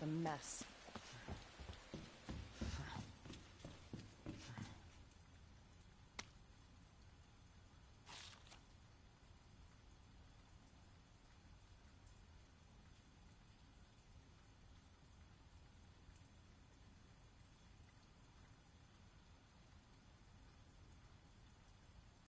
What a mess.